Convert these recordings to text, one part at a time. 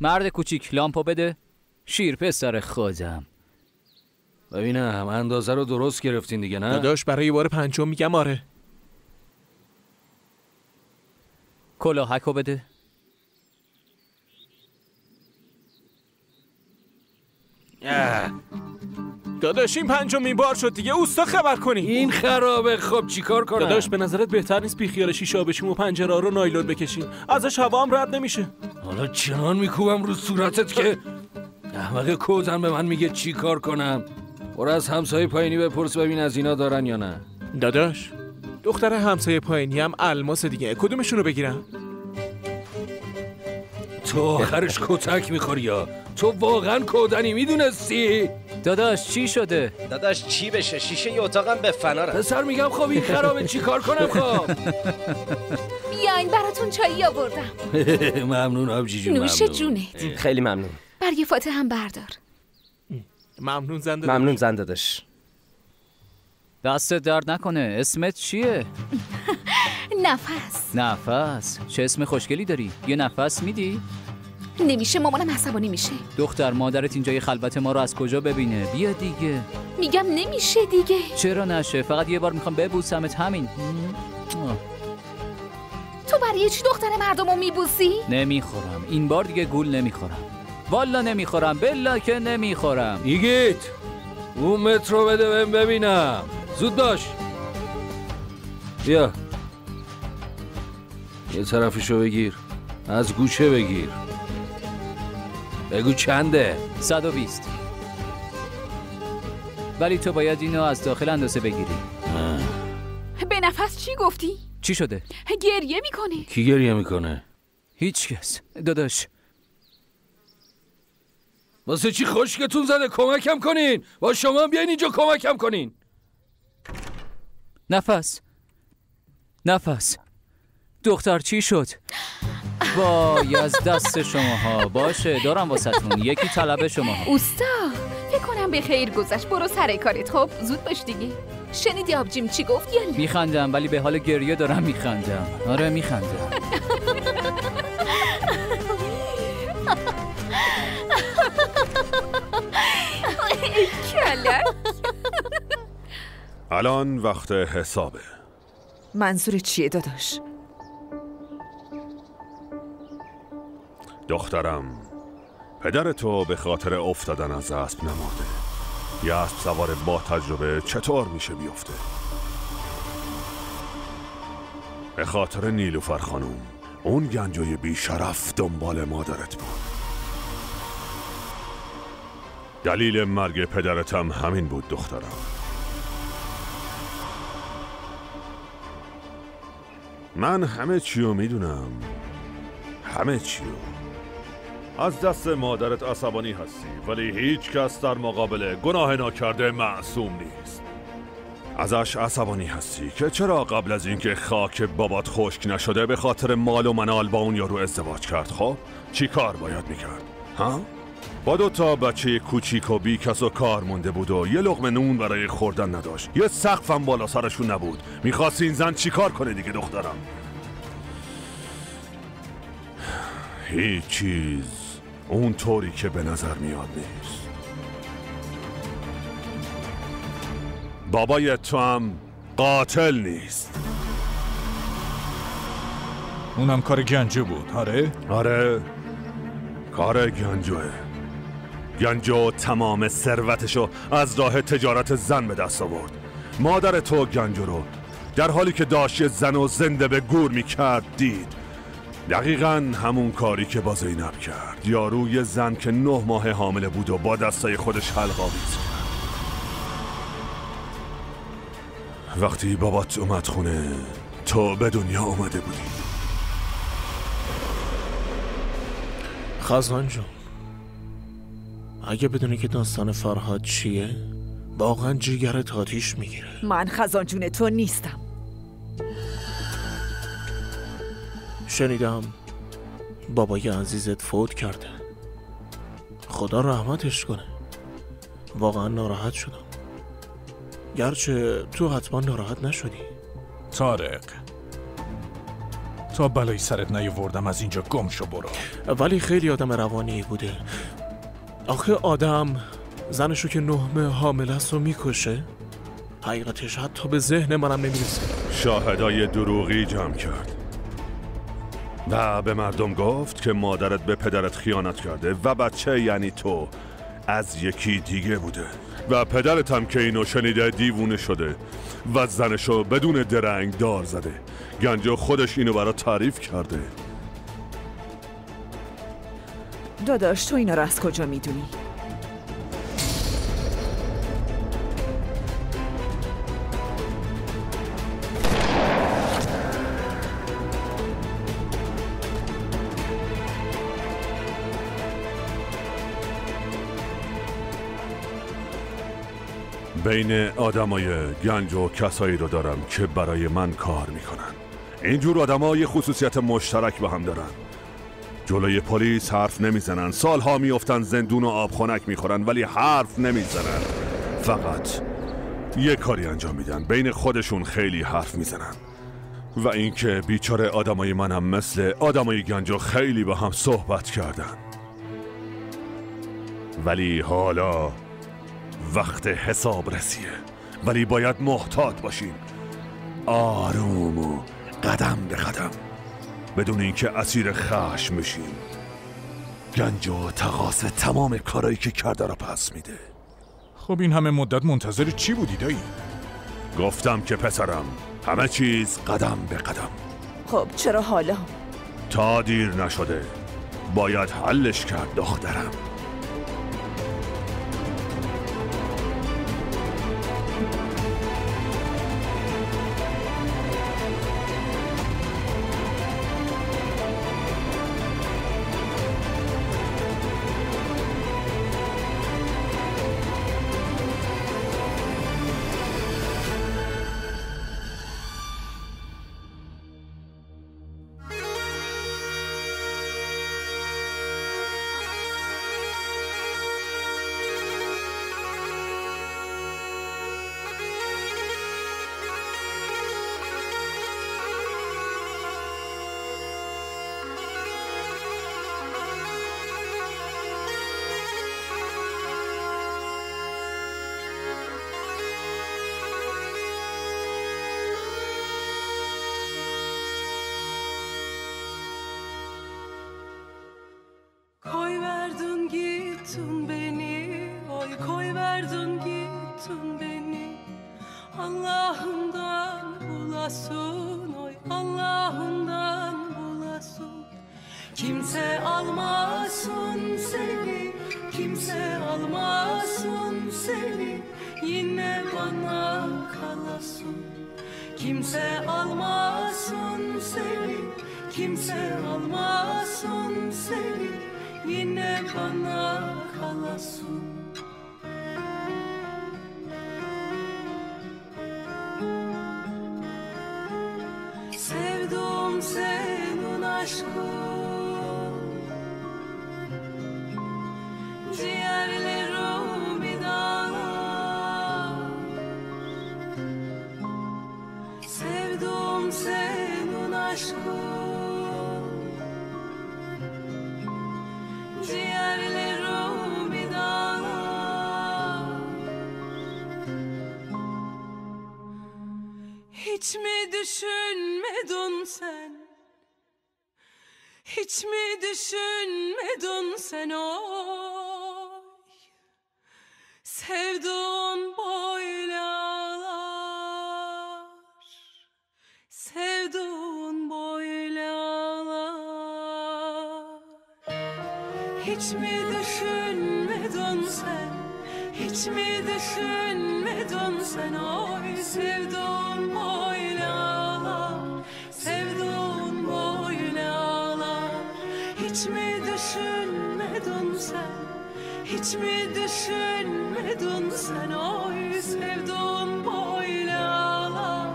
مرد کوچیک لامپو بده. شیر پسر خودم. ببینم اندازه رو درست گرفتین دیگه نه؟ داداش برای بار پنجم میگم آره. کلاهکو بده. داداش این پنجمین بار شد دیگه، اوستا خبر کنی. این خرابه. خب چیکار کنم؟ داداش به نظرت بهتر نیست بیخیال شیشه بشیم و پنجره رو نایلون بکشیم؟ ازش هوا هم رد نمیشه. حالا چنان میکوبم رو صورتت که احمق کودن به من میگه چیکار کنم. برو از همسایه پایینی بپرس ببین از اینا دارن یا نه. داداش دختر همسایه پایینی هم الماس دیگه، کدومشونو بگیرم؟ تو آخرش کتک میخوری یا؟ تو واقعا کودنی میدونستی؟ داداش چی شده؟ داداش چی بشه؟ شیشه ی اتاقم به فنا رفت. پسر میگم خب این خرابه چیکار کنم خب؟ بیاین براتون چایی آوردم. ممنون آبجی جون. نوش جونت. خیلی ممنون. برگ فاتحه هم بردار. ممنون زنده داداش. ممنون زنده داداش. دست درد نکنه. اسمت چیه؟ نفس. نفس چه اسم خوشگلی داری؟ یه نفس میدی؟ نمیشه، مامانم عصبانی میشه. دختر مادرت اینجای خلوت ما رو از کجا ببینه؟ بیا دیگه. میگم نمیشه دیگه. چرا نشه؟ فقط یه بار میخوام ببوسمت همین. تو برای چی دختر مردمو میبوسی؟ نمیخورم این بار دیگه، گول نمیخورم، والا نمیخورم، بلا که نمیخورم. ایگیت اون مترو بده ببینم. زود باش. بیا یه طرفشو بگیر، از گوشه بگیر. بگو چنده؟ 120. ولی تو باید اینو از داخل اندازه بگیری. به نفس چی گفتی؟ چی شده؟ گریه میکنه. کی گریه میکنه؟ هیچ کس. داداش واسه چی خشکتون زده؟ کمکم کنین. با شما بیاین اینجا کمکم کنین. نفس، نفس دختر چی شد؟ وای از دست شماها. باشه دارم واسهتون یکی طلب شماها. اوستا فکر کنم به خیر گذشت، برو سر کارت. خب زود باش دیگه. شنیدی آبجیم چی گفت یا نه؟ میخندم ولی به حال گریه دارم میخندم. آره میخندم. الان وقت حسابه. منظور چیه داداش؟ دخترم پدر تو به خاطر افتادن از اسب نمرده. یه اسب سوار با تجربه چطور میشه بیفته؟ به خاطر نیلوفر خانم اون گنجوی بیشرف دنبال مادرت بود. دلیل مرگ پدرتم همین بود دخترم. من همه چیو میدونم، همه چیو. از دست مادرت عصبانی هستی ولی هیچ کس در مقابل گناه ناکرده معصوم نیست. ازش عصبانی هستی که چرا قبل از اینکه خاک بابات خشک نشده به خاطر مال و منال با اون یارو ازدواج کرد. خب چی کار باید میکرد؟ ها؟ با دو تا بچه کوچیک و بی کس و کار مونده بود و یه لقمه نون برای خوردن نداشت، یه سقفم بالا سرشون نبود. میخواست این زن چیکار کنه دیگه دخترم؟ هیچ چیز اون طوری که به نظر میاد نیست. بابای تو هم قاتل نیست. اونم کار گنجو بود. آره؟ آره کار گنجوه. گنجو تمام ثروتشو از راه تجارت زن به دست آورد. مادر تو گنجو رو در حالی که داشت یه زن و زنده به گور میکرد دید. دقیقا همون کاری که با زینب کرد. یارو یه زن که 9 ماه حامله بود و با دستای خودش حلق آویز کرد. وقتی بابات اومد خونه تو به دنیا اومده بودی. خزان جون اگه بدونی که داستان فرهاد چیه واقعا جیگرت آتیش میگیره. من خزان جون تو نیستم. شنیدم بابای عزیزت فوت کرده. خدا رحمتش کنه. واقعا ناراحت شدم. گرچه تو حتما ناراحت نشدی. طارق تا بلایی سرت نیاوردم از اینجا گم شو برو. ولی خیلی آدم روانی بوده. آخه آدم زنشو که 9 ماه حامل است رو میکشه. حقیقتش حتی به ذهن منم نمیرسه. شاهدای دروغی جمع کرد و به مردم گفت که مادرت به پدرت خیانت کرده و بچه یعنی تو از یکی دیگه بوده و پدرت هم که اینو شنیده دیوونه شده و زنشو بدون درنگ دار زده. گنجو خودش اینو برا تعریف کرده. داداش تو اینا رو از کجا میدونی؟ بین آدمای گنج و کسایی رو دارم که برای من کار میکنن. اینجور آدم‌ها یه خصوصیت مشترک به هم دارن. جلوی پلیس حرف نمیزنن، سالها میافتن زندون و آبخنک میخورن ولی حرف نمیزنن. فقط یه کاری انجام میدن، بین خودشون خیلی حرف میزنن. و اینکه بیچاره آدمای منم مثل آدمای گنجو خیلی با هم صحبت کردن. ولی حالا وقت حساب رسیه، ولی باید محتاط باشیم، آروم و قدم به قدم، بدون اینکه اسیر خشم بشیم. گنجو تقاص تمام کارایی که کرده را پس میده. خب این همه مدت منتظر چی بودی دایی؟ گفتم که پسرم همه چیز قدم به قدم. خب چرا حالا؟ تا دیر نشده باید حلش کرد دخترم. Hiç mi düşünmedin sen? Hiç mi düşünmedin sen oy? Sevduğun böyle ağlar. Sevduğun böyle ağlar. Hiç mi düşünmedin sen? Hiç mi düşünmedin sen oy? Sevduğun böyle sen hiç mi düşünmedin sen oy sevdun böyle ağlar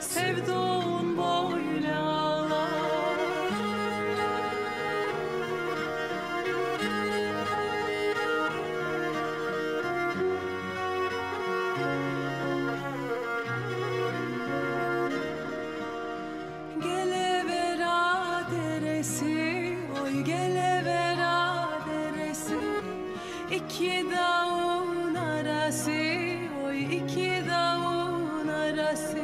sevdun böyle ağlar gele ver yarası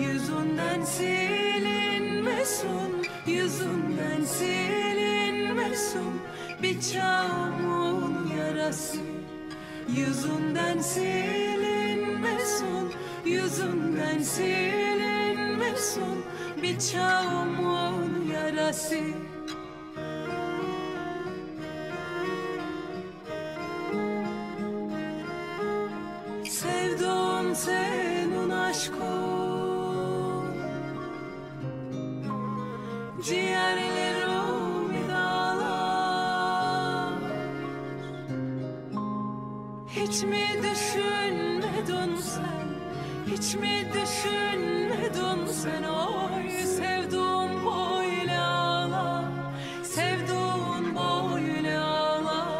yüzünden silinmesin, yüzünden silinmesin. Bir çamurun yarası yüzünden silinmesin, yüzünden silinmesin. Bir çamurun yarası. Sevdum senin aşkın, ciğerlerimi dağlar. Hiç mi düşünmedin sen, hiç mi düşünmedin sen? Oy sevdum böyle ağlar, sevdum böyle ağlar.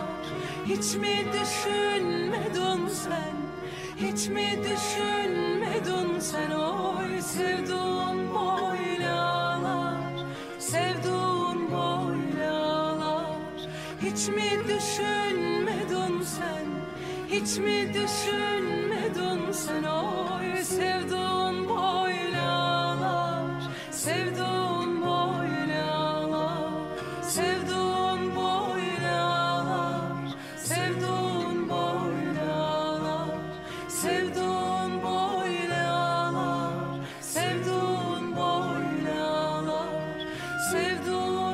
Hiç mi düşünmedin sen, hiç mi düşünmedin sen? Oy sevdum böyle ağlar, sevdum böyle ağlar. Hiç mi düşünmedin sen, hiç mi düşünmedin sen? Oy sevdum böyle ağlar, sevdum böyle ağlar, sevdum böyle ağlar, sevdum böyle ağlar, sevdum böyle ağlar, sevdum böyle ağlar, sevdum böyle ağlar, sevdum böyle ağlar.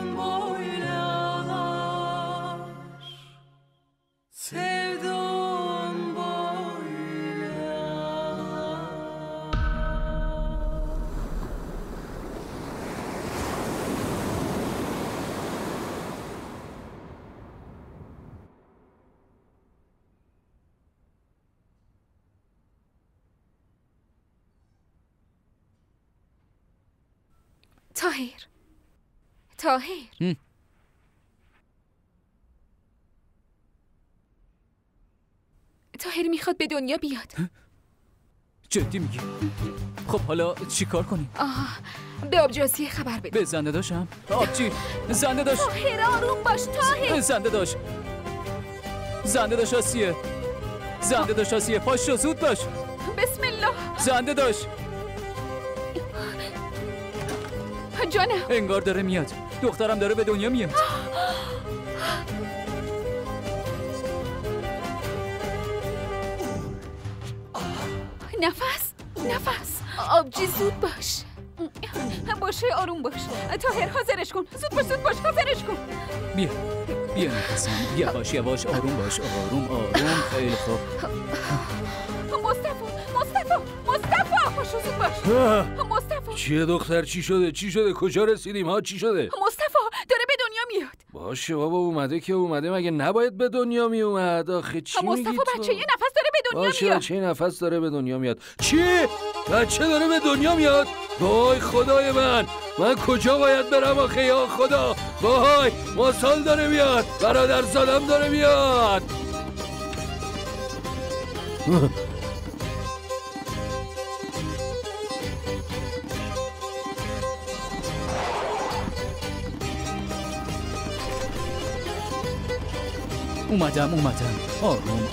Tahir. Tahir. Hı. تاهر میخواد به دنیا بیاد. جدی میگی؟ خب حالا چیکار کنیم؟ به آبجی آسیه خبر بده. به زنده داشم. آبجی زنده داشت. تاهر آروم باش تاهر. زنده داشت. زنده داشت آسیه. زنده داشت آسیه. پاش رو زود باش. بسم الله. زنده داشت. جانم. انگار داره میاد. دخترم داره به دنیا میاد. نفس، نفس، آبجی زود باش، باشه آروم باش، تاهر حاضرش کن، زود باش حاضرش کن. بیا، بیا نفسم، یواش یواش آروم باش، آروم آروم، خیلی خوب. مصطفی، پاشو زود باش. مصطفی. چیه دختر چی شده؟ چی شده؟ کجا رسیدیم ها؟ چی شده؟ مصطفی داره به دنیا میاد. باشه بابا اومده که اومده، مگه نباید به دنیا میومد؟ آخه چی میگی تو؟ مصطفی بچه یه نفس داره به دنیا میاد. باشه چه نفس داره به دنیا میاد؟ چی؟ بچه داره به دنیا میاد؟ وای خدای من کجا باید برم آخه یا خدا؟ وای مصال داره میاد، برادر زادم داره میاد. اومدم آروم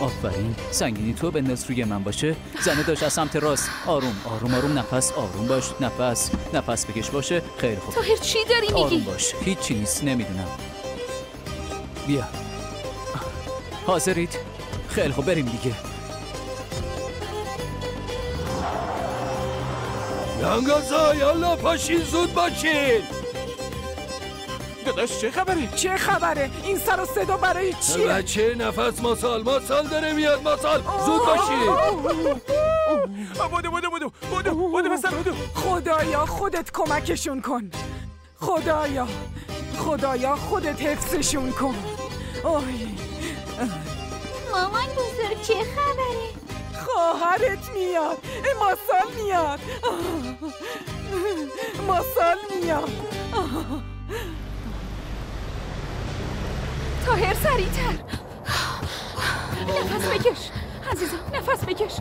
آفرین. سنگینی تو بنداز روی من باشه. زنده داشت از سمت راست. آروم نفس، آروم باش، نفس بکش باشه. خیلی خوب. تاهر چی داری میگی؟ آروم باش، هیچی نیست، نمیدونم. بیا حاضرید؟ خیلی خوب بریم دیگه. لنگازا یالا پاشین زود باشین. داداش چه خبره؟ چه خبره؟ این سر و صدا برای چیه؟ بچه نفس ماسال داره میاد. ماسال زود باشید. بودو بسر بودو. خدایا خودت کمکشون کن. خدایا خودت حفظشون کن. مامان بزرگ چه خبره؟ خواهرت میاد. ماسال میاد. تاهر سریع‌تر. نفس بکش عزیزم، نفس بکش.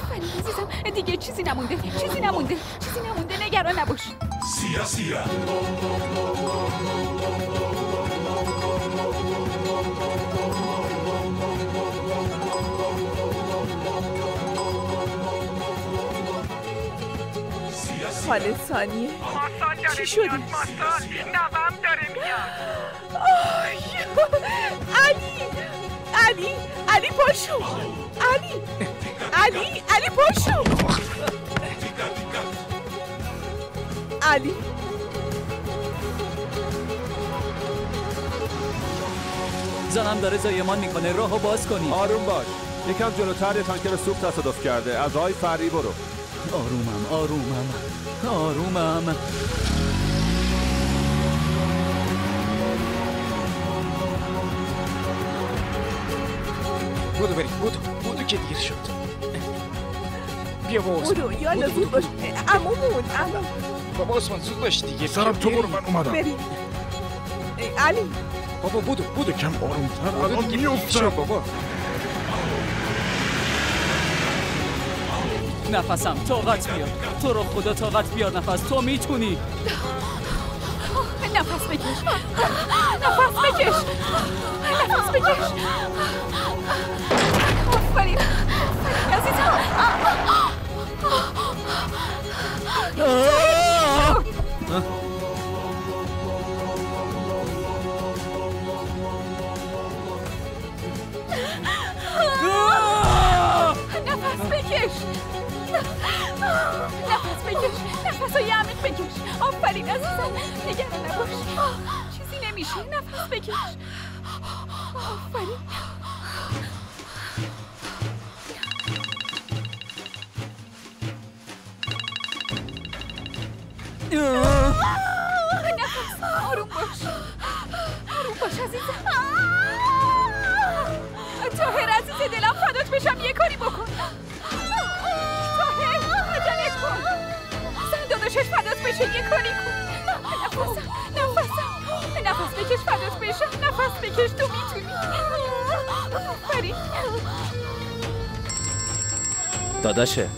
آفرین عزیزم، دیگه چیزی نمونده، نگران نباش. سیا حال ثانیه. چی شده؟ ماستان داره میاد. علی علی علی پاشو. علی علی علی پاشو. علی زنم داره زایمان میکنه، راهو باز کنی. آروم باش، یکم جلوتر یه تانکر سوپ تصادف کرده. از آقای فری برو. آرومم. بودو بریم، بودو که دیر شد. بیا با عثمان، بودو یالا زود باش. عمو بابا عثمان زود باش دیگه. سرم تو برو، من اومدم. بریم علی. بابا بودو کم آرومتر، الان میفتم. بابا نفسم طاقت بیار، تو رو خدا طاقت بیار. نفس تو میتونی. نفس بکش. آفرین عزیزم. نفس بکش. یمید بکش. آفرین عزیزم، نگران نباش، چیزی نمیشه. نفس بکش. آفرین. نفس، آروم باش عزیزم. طاهر عزیز دلم، فدات بشم، یه کاری بکن. چش فدات بشه، یه کاری کن. نفس بکش، فدات بشه. نفس بکش، تو میتونی. آفرین داداشه.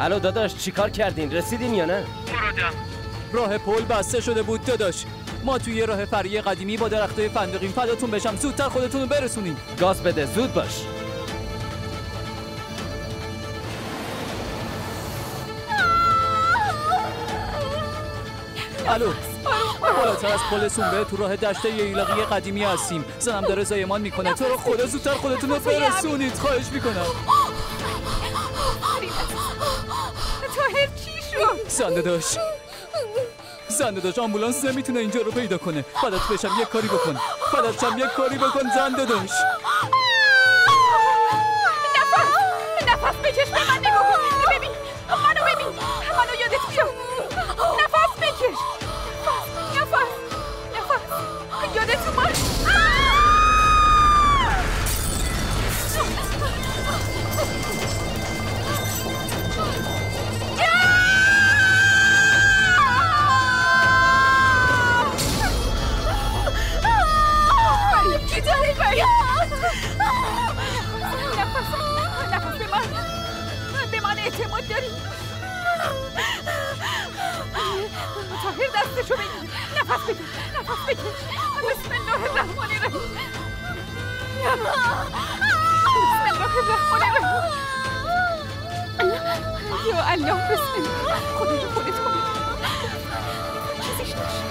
الو داداش، چیکار کردین؟ رسیدین یا نه؟ برادرم راه پل بسته شده بود داداش. ما توی راه فریه قدیمی با درختای فندقیم. فداتون بشم، زودتر خودتون رو برسونین. گاز بده، زود باش. الو، بالاتر از پل سنبه تو راه دشته ایلاقی قدیمی هستیم. زنم داره زایمان میکنه. تو رو خدا زودتر خودتون رو برسونید، خواهش میکنم. طاهر چی شد؟ زنده داشت آمبولانس نمیتونه اینجا رو پیدا کنه. فدات بشم یک کاری بکن زنده داشت. نفس بکش، به من نگاه کن. منو یادت بیار. نفس یادت اومد. نفس به من اعتماد داری. طاهر دستشو بگیر. نفس بکش. بسم الله الرحمن الرحیم. یا الله، بسم الله. خودت چیزیش نشه.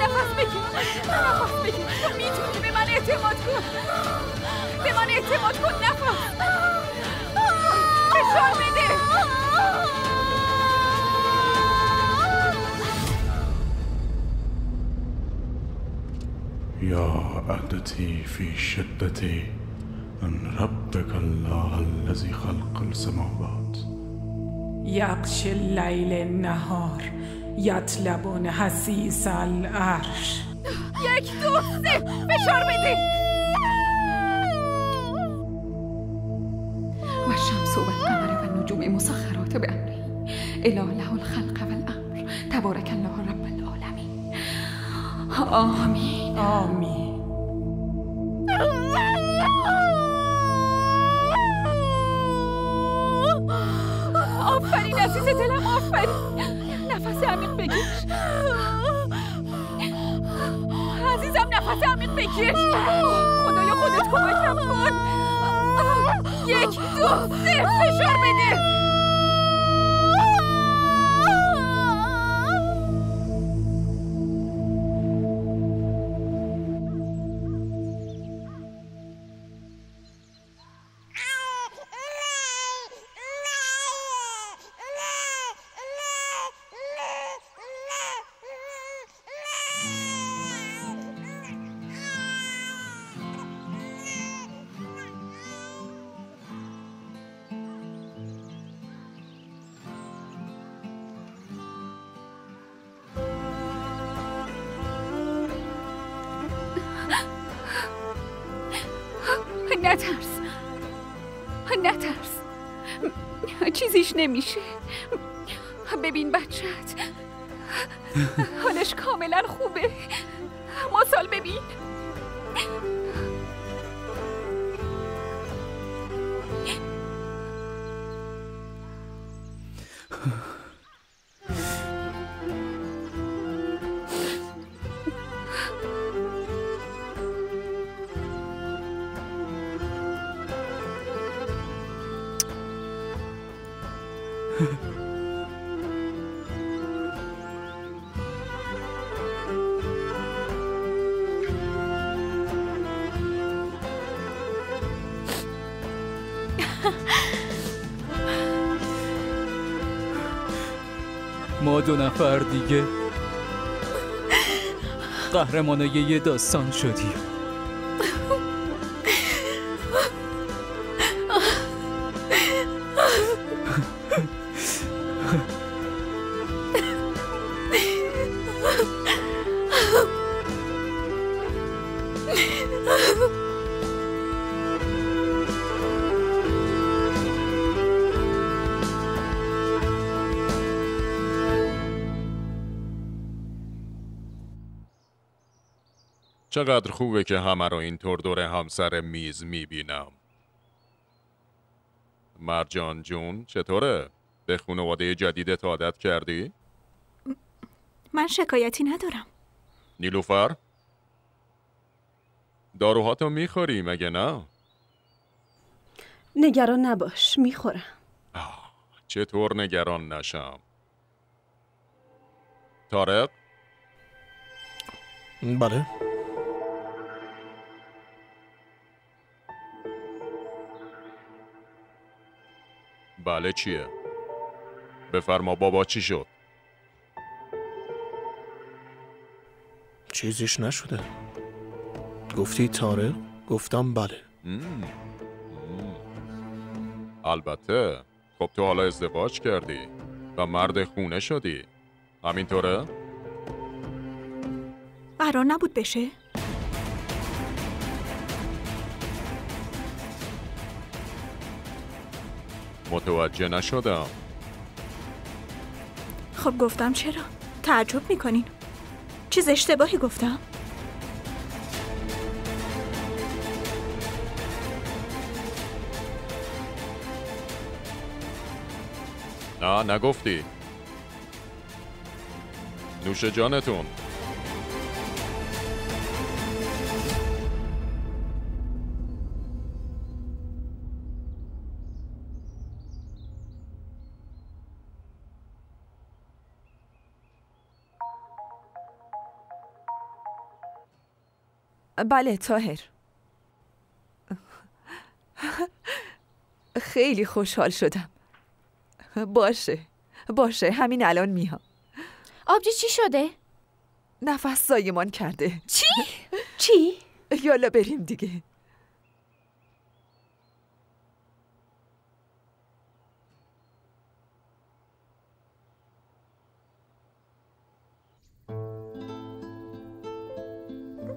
نفس بکش. تو میتونی. به من اعتماد کن. نفس فشار بده. یا عدتی فی شدتی ان ربک الله الذی خلق السماوات یغشی اللیل النهار یطلبون حثیث العرش. 1، 2، 3 فشار بده. مسخرات به امری الاله الخلق و الامر تبارک الله رب العالمین. آمین. آفرین عزیز دلم، آفرین. نفس عمیق بکش عزیزم. خدایا خودت کمکم کن. یک، دو، سه، فشار بده. نترس، چیزیش نمیشه. ببین بچه‌ت حالش کاملا خوبه. ماسال ببین. ما دو نفر دیگه قهرمانای یه داستان شدیم. چقدر خوبه که همه رو اینطور دور همسر میز میبینم. مرجان جون چطوره؟ به خانواده جدیدت عادت کردی؟ من شکایتی ندارم. نیلوفر؟ داروهاتو میخوری مگه نه؟ نگران نباش، میخورم. چطور نگران نشم؟ طارق؟ بله؟ بله چیه؟ بفرما بابا چی شد؟ چیزیش نشده. گفتی تاره؟ گفتم بله. البته. خب تو حالا ازدواج کردی و مرد خونه شدی، همینطوره؟ قرار نبود بشه؟ متوجه نشدم. خب گفتم چرا؟ تعجب میکنین؟ چیز اشتباهی گفتم؟ نه نگفتی. نوش جانتون. بله طاهر. خیلی خوشحال شدم. باشه همین الان میام. آبجی چی شده؟ نفس زایمان کرده. چی؟ یالا بریم دیگه.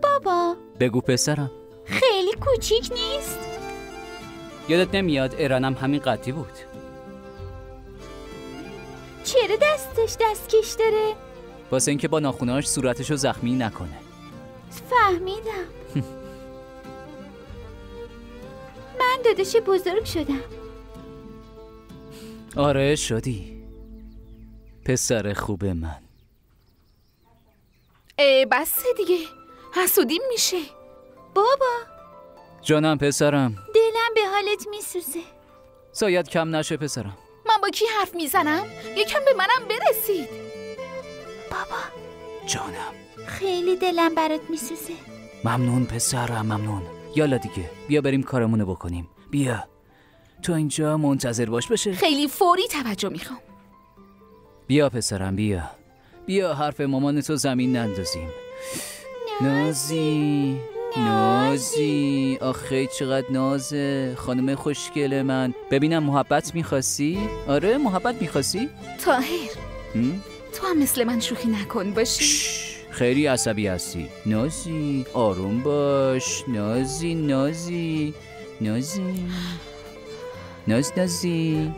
بابا بگو پسرم. خیلی کوچیک نیست؟ یادت نمیاد ایرانم همین قدی بود؟ چرا دستش دستکش داره؟ واسه اینکه با ناخونهاش صورتشو زخمی نکنه. فهمیدم. من دادش بزرگ شدم. آره شدی پسر خوب من. بسه دیگه، حسودیم میشه. بابا جانم پسرم، دلم به حالت میسوزه. شاید کم نشه پسرم. من با کی حرف میزنم؟ یکم به منم برسید. بابا جانم، خیلی دلم برات میسوزه. ممنون پسرم، ممنون. یالا دیگه بیا بریم کارمونو بکنیم. بیا تو اینجا منتظر باش بشه. خیلی فوری توجه میخوام. بیا پسرم بیا. بیا حرف مامان تو زمین نندازیم. نازی نازی، آخه چقدر نازه خانم خوشگل من. ببینم محبت میخواستی؟ آره محبت میخواستی؟ طاهر تو هم مثل من شوخی نکن باشی. خیلی عصبی هستی نازی، آروم باش نازی. نازی نازی ناز نازی.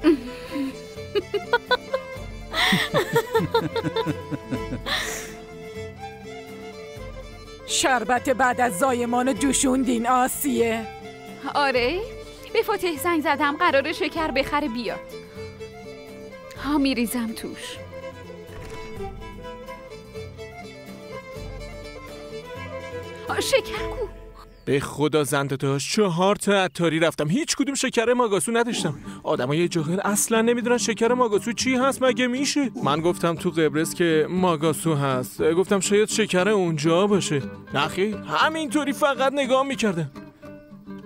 شربت بعد از زایمانو جوشوندین آسیه؟ آره به فاتح زنگ زدم قراره شکر بخره بیاد. ها میریزم توش. شکر کو؟ به خدا زنده‌تاش 4 تا عطاری رفتم هیچ کدوم شکر ماگاسو نداشتم. آدمای جاهل اصلا نمیدونن شکر ماگاسو چی هست مگه میشه. من گفتم تو قبرس که ماگاسو هست، گفتم شاید شکر اونجا باشه. نخیر همینطوری فقط نگاه میکردم.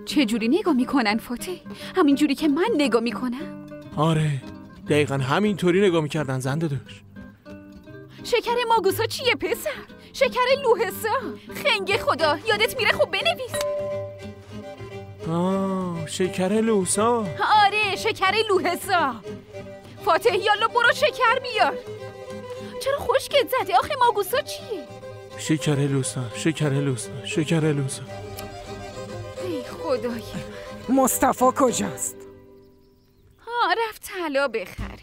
چه جوری نگاه میکنن فاته؟ همین جوری که من نگاه میکنم؟ آره دقیقا همینطوری نگاه میکردن زنده‌تاش. شکر ماگوسا چیه پسر؟ شکر لوحسا. خنگ خدا یادت میره خب بنویس. آه شکر لوحسا. آره شکر لوحسا. فاتح یالا برو شکر بیار. چرا خشکت زده؟ آخه ماگوسا چیه؟ شکر لوحسا شکر لوحسا شکر لوحسا. ای خدای من. مصطفی کجاست؟ آه رفت طلا بخره.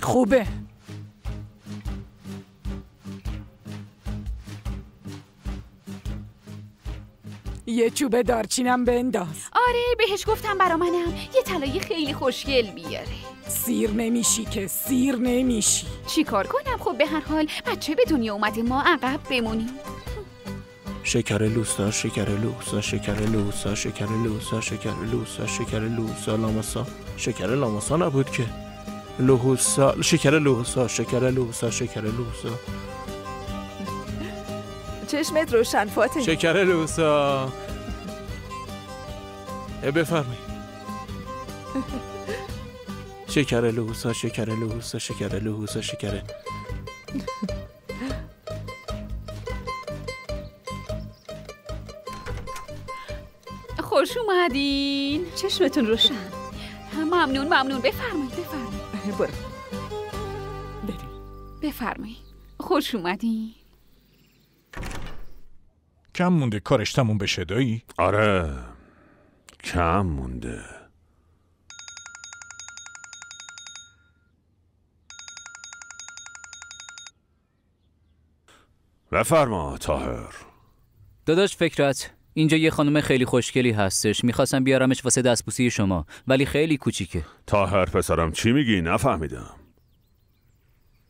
خوبه. یه چوب دارچینم بنداز. آره بهش گفتم برا منم یه طلای خیلی خوشگل بیاره. سیر نمیشی که، سیر نمیشی. چی کار کنم خب به هر حال بچه به دنیا اومده ما عقب بمونیم. شکر لوسا شکر لوسا شکر لوسا شکر لوسا شکر لوسا شکر لوسا لامسا شکر لامسا نبود که لوسا شکر لوسا شکر لوسا شکر لوسا. چشمت روشن فاطمه. شکر لوسا. بفرمایید. شکر لوسا شکر لوسا شکر لوسا شکر. خوش اومدین. چشمتون روشن. ممنون ممنون. بفرمایید بفرمایید. برو. بفرمایید. خوش اومدین. کم مونده کارش تموم بشه دایی؟ آره کم مونده. بفرما طاهر. داداش فکرت اینجا یه خانم خیلی خوشگلی هستش، میخواستم بیارمش واسه دستبوسی شما ولی خیلی کوچیکه. طاهر پسرم چی میگی؟ نفهمیدم.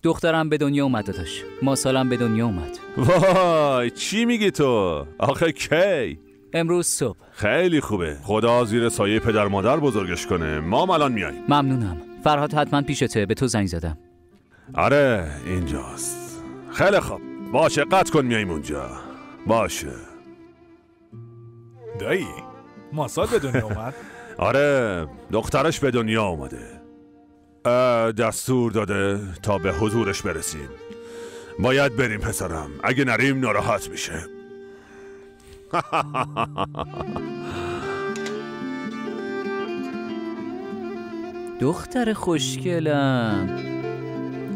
دخترم به دنیا اومد داداش، ماسالم به دنیا اومد. وای چی میگی تو؟ آخه کی؟ امروز صبح. خیلی خوبه، خدا زیر سایه پدر مادر بزرگش کنه. ما الان میاییم. ممنونم. فرهاد حتما پیشته، به تو زنگ زدم. آره اینجاست. خیلی خوب باشه قطع کن میاییم اونجا. باشه دایی ماسال به دنیا اومد؟ آره دخترش به دنیا اومده، دستور داده تا به حضورش برسیم. باید بریم پسرم، اگه نریم ناراحت میشه. دختر خوشگلم،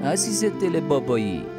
عزیز دل بابایی.